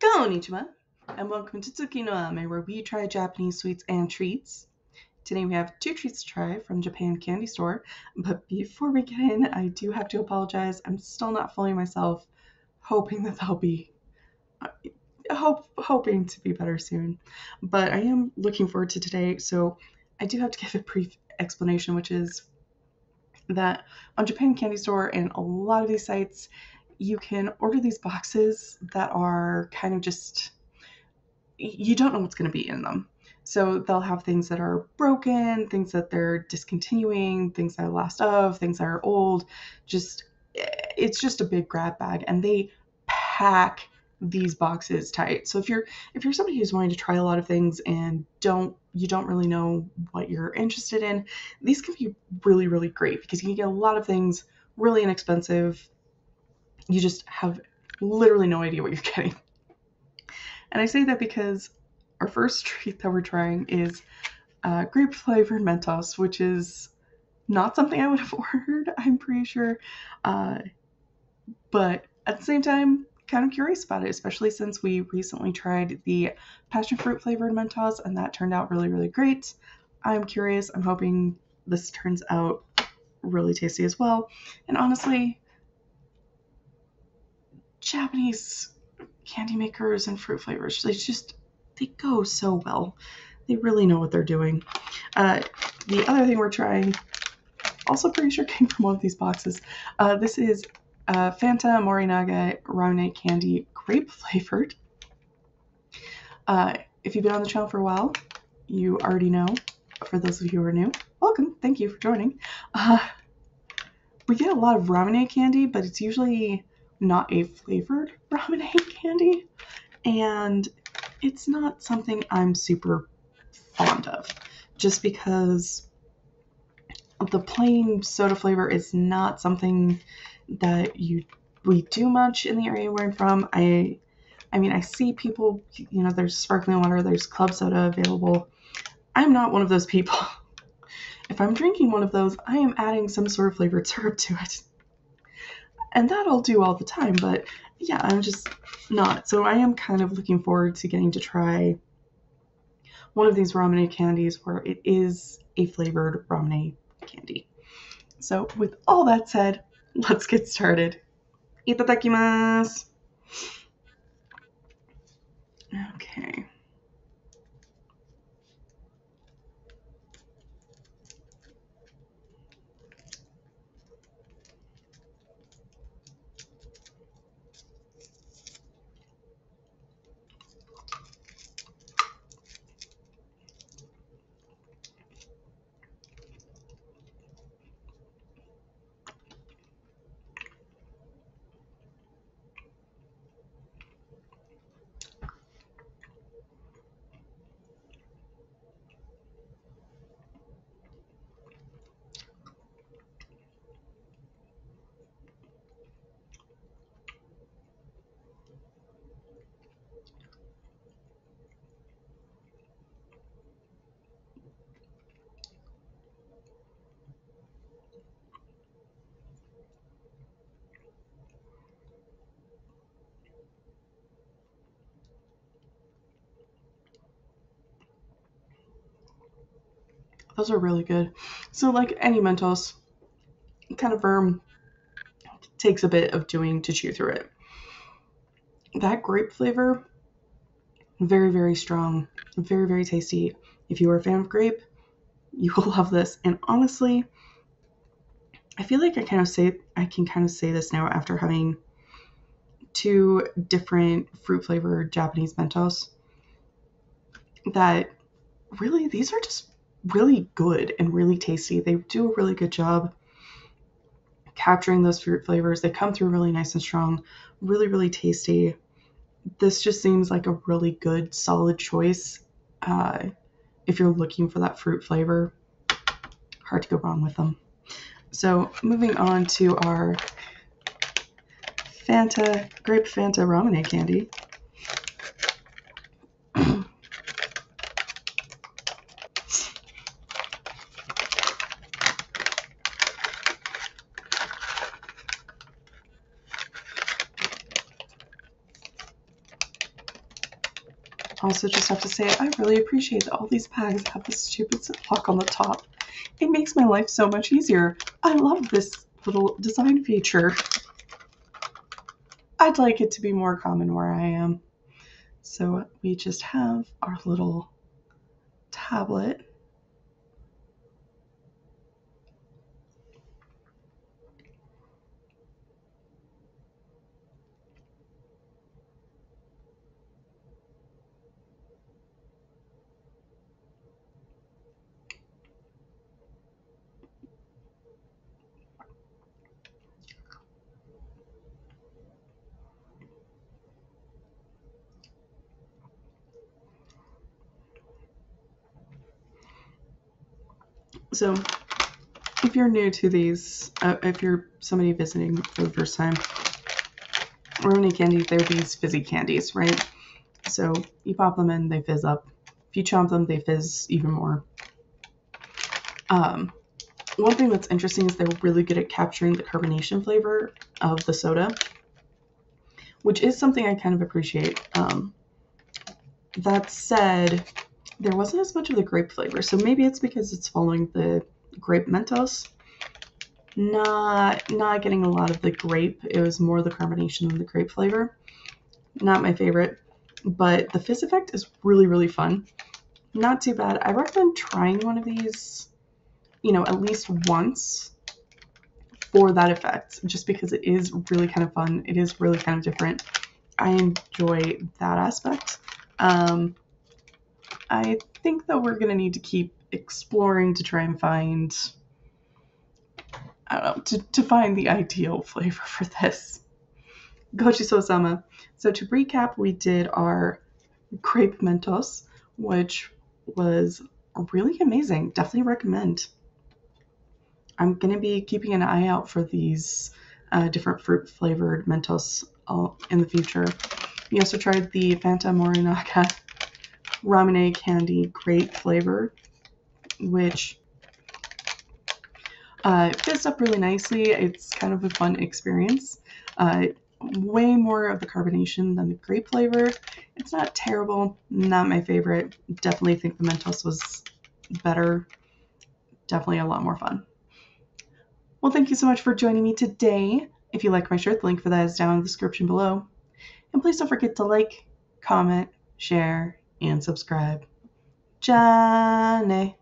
Konnichiwa, and welcome to Tsuki no Ame, where we try Japanese sweets and treats. Today we have two treats to try from Japan Candy Store, but before we get in, I do have to apologize. I'm still not fully myself, hoping that they'll be... hoping to be better soon. But I am looking forward to today, so I do have to give a brief explanation, which is that on Japan Candy Store and a lot of these sites, you can order these boxes that are kind of just, you don't know what's going to be in them. So they'll have things that are broken, things that they're discontinuing, things that are last of, things that are old. Just, it's just a big grab bag, and they pack these boxes tight. So if you're somebody who's wanting to try a lot of things and you don't really know what you're interested in, these can be really, really great because you can get a lot of things really inexpensive. You just have literally no idea what you're getting. And I say that because our first treat that we're trying is grape flavored Mentos, which is not something I would have ordered, I'm pretty sure. But at the same time, kind of curious about it, especially since we recently tried the passion fruit flavored Mentos and that turned out really, really great. I'm curious. I'm hoping this turns out really tasty as well. And honestly, Japanese candy makers and fruit flavors, they go so well. They really know what they're doing. The other thing we're trying, also pretty sure came from one of these boxes. This is Fanta Morinaga Ramune Candy Grape Flavored. If you've been on the channel for a while, you already know. For those of you who are new, welcome. Thank you for joining. We get a lot of Ramune candy, but it's usually not a flavored Ramune candy, and it's not something I'm super fond of just because the plain soda flavor is not something that we do much in the area where I'm from. I mean, I see people, you know, there's sparkling water, there's club soda available. I'm not one of those people. If I'm drinking one of those, I am adding some sort of flavored syrup to it. And that I'll do all the time, but yeah, I'm just not. So I am kind of looking forward to getting to try one of these Ramune candies where it is a flavored Ramune candy. So with all that said, let's get started. Itadakimasu! Okay. Those are really good. So like any Mentos, kind of firm, takes a bit of doing to chew through it. That grape flavor, very, very strong, very, very tasty. If you are a fan of grape, you will love this. And honestly, I feel like I can kind of say this now after having two different fruit flavored Japanese Mentos, that really these are just really good and really tasty. They do a really good job capturing those fruit flavors. They come through really nice and strong, really, really tasty. This just seems like a really good, solid choice. If you're looking for that fruit flavor, hard to go wrong with them. So moving on to our Fanta, Grape Fanta Ramune candy. also just have to say I really appreciate that all these bags have this stupid ziplock on the top. It makes my life so much easier. I love this little design feature. I'd like it to be more common where I am. So we just have our little tablet. So if you're new to these, if you're somebody visiting for the first time, Ramune candies, they're these fizzy candies, right? So you pop them in, they fizz up. If you chomp them, they fizz even more. One thing that's interesting is they're really good at capturing the carbonation flavor of the soda, which is something I kind of appreciate. That said, there wasn't as much of the grape flavor, so maybe it's because it's following the grape Mentos. Not getting a lot of the grape. It was more the carbonation than the grape flavor. Not my favorite, but the fizz effect is really, really fun. Not too bad. I recommend trying one of these, you know, at least once for that effect, just because it is really kind of fun. It is really kind of different. I enjoy that aspect. I think that we're going to need to keep exploring to try and find, I don't know, to find the ideal flavor for this. Gochiso-sama. So to recap, we did our grape Mentos, which was really amazing. Definitely recommend. I'm going to be keeping an eye out for these different fruit flavored Mentos in the future. We also tried the Fanta Morinaga Ramune candy grape flavor, which fits up really nicely. It's kind of a fun experience. Way more of the carbonation than the grape flavor. It's not terrible, not my favorite. Definitely think the Mentos was better. Definitely a lot more fun. Well, thank you so much for joining me today. If you like my shirt, the link for that is down in the description below. And please don't forget to like, comment, share, and subscribe. Jane.